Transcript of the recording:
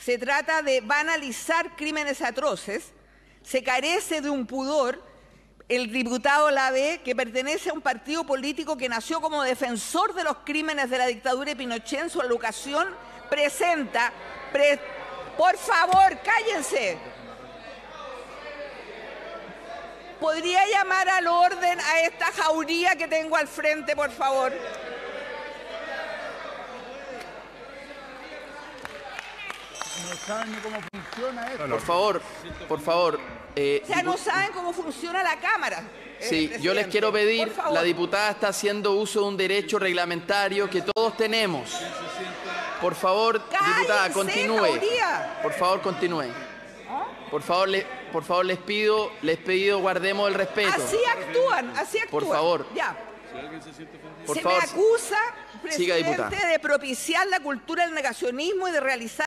se trata de banalizar crímenes atroces, se carece de un pudor. El diputado Labé, que pertenece a un partido político que nació como defensor de los crímenes de la dictadura de Pinochet en su alocución, presenta... Por favor, cállense. ¿Podría llamar al orden a esta jauría que tengo al frente, por favor? No saben ni cómo funciona esto. Por favor, por favor. No saben cómo funciona la Cámara. Sí, yo les quiero pedir, la diputada está haciendo uso de un derecho reglamentario que todos tenemos. Por favor, diputada, continúe. Por favor, continúe. Por favor, les pido, guardemos el respeto. Así actúan, así actúan. Por favor. Ya. Se me acusa, presidente, de propiciar la cultura del negacionismo y de realizar...